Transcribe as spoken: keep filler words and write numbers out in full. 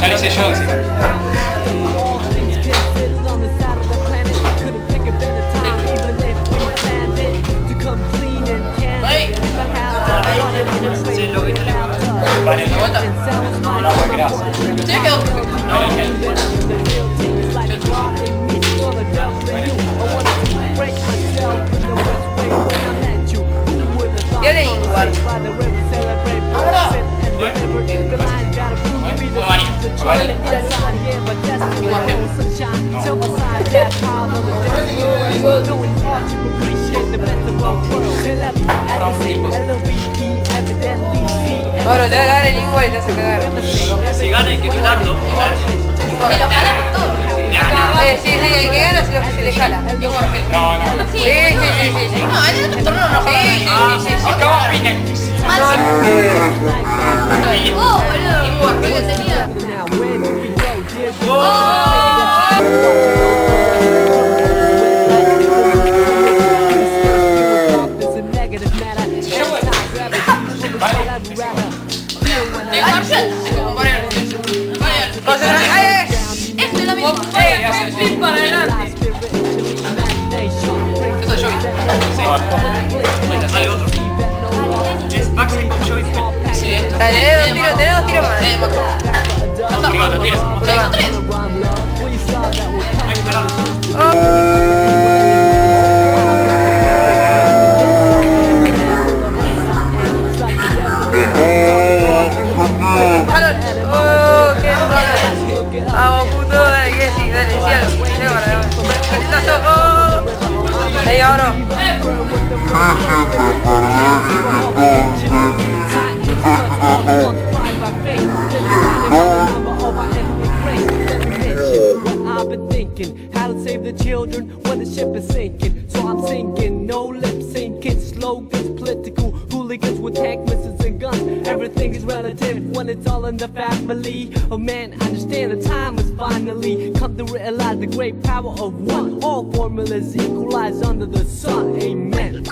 Chinese shows. Bueno, ya gana el lingua y ya se cagaron. Si gana hay que quitarlo. ¿Que lo jala por todo? Sí, sí, el que gana es lo que se le jala. No, no. Sí, sí, sí, sí. No, en el otro torneo no jala. Sí, sí, sí. Acabamos a final. Máximo. Oh, boludo. Qué tenía. All formulas equalize under the sun, amen.